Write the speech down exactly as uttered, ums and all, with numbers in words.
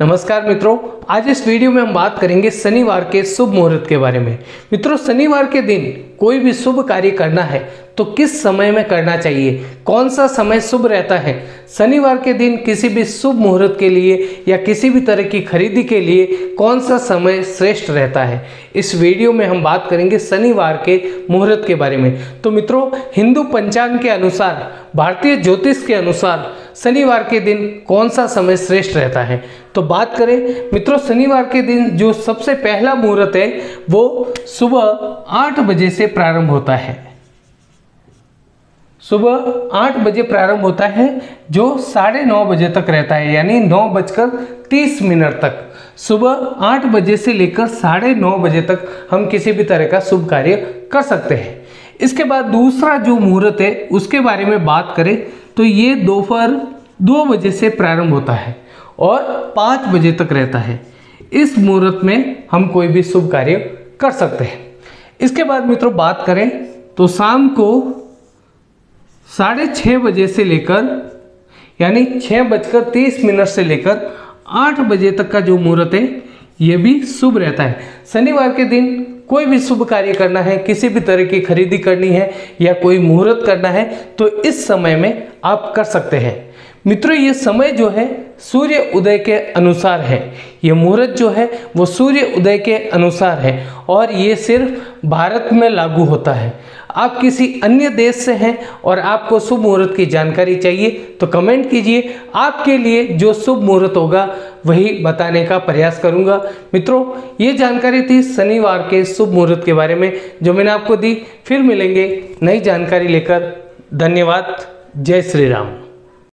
नमस्कार मित्रों, आज इस वीडियो में हम बात करेंगे शनिवार के शुभ मुहूर्त के बारे में। मित्रों, शनिवार के दिन कोई भी शुभ कार्य करना है तो किस समय में करना चाहिए, कौन सा समय शुभ रहता है। शनिवार के दिन किसी भी शुभ मुहूर्त के लिए या किसी भी तरह की खरीदी के लिए कौन सा समय श्रेष्ठ रहता है, इस वीडियो में हम बात करेंगे शनिवार के मुहूर्त के बारे में। तो मित्रों, हिंदू पंचांग के अनुसार, भारतीय ज्योतिष के अनुसार शनिवार के दिन कौन सा समय श्रेष्ठ रहता है, तो बात करें मित्रों, शनिवार के दिन जो सबसे पहला मुहूर्त है वो सुबह आठ बजे से प्रारंभ होता है। सुबह आठ बजे प्रारंभ होता है जो साढ़े नौ बजे तक रहता है, यानी नौ बजकर तीस मिनट तक। सुबह आठ बजे से लेकर साढ़े नौ बजे तक हम किसी भी तरह का शुभ कार्य कर सकते हैं। इसके बाद दूसरा जो मुहूर्त है उसके बारे में बात करें तो ये दोपहर दो बजे से प्रारंभ होता है और पाँच बजे तक रहता है। इस मुहूर्त में हम कोई भी शुभ कार्य कर सकते हैं। इसके बाद मित्रों बात करें तो शाम को साढ़े छः बजे से लेकर यानी छः बजकर तीस मिनट से लेकर आठ बजे तक का जो मुहूर्त है ये भी शुभ रहता है। शनिवार के दिन कोई भी शुभ कार्य करना है, किसी भी तरह की खरीदी करनी है या कोई मुहूर्त करना है तो इस समय में आप कर सकते हैं। मित्रों, ये समय जो है सूर्य उदय के अनुसार है, ये मुहूर्त जो है वो सूर्य उदय के अनुसार है और ये सिर्फ भारत में लागू होता है। आप किसी अन्य देश से हैं और आपको शुभ मुहूर्त की जानकारी चाहिए तो कमेंट कीजिए, आपके लिए जो शुभ मुहूर्त होगा वही बताने का प्रयास करूंगा। मित्रों, ये जानकारी थी शनिवार के शुभ मुहूर्त के बारे में जो मैंने आपको दी। फिर मिलेंगे नई जानकारी लेकर। धन्यवाद। जय श्री राम।